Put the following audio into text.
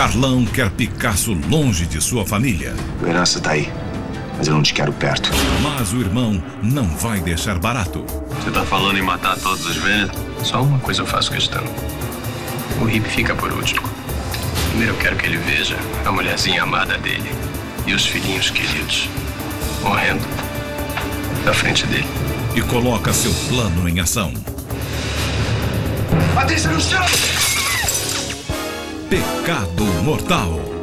Carlão quer Picasso longe de sua família. A herança tá aí, mas eu não te quero perto. Mas o irmão não vai deixar barato. Você tá falando em matar todos os velhos? Só uma coisa eu faço questão. O hippie fica por último. Primeiro eu quero que ele veja a mulherzinha amada dele e os filhinhos queridos morrendo na frente dele. E coloca seu plano em ação. Patrícia, no chão! Pecado Mortal.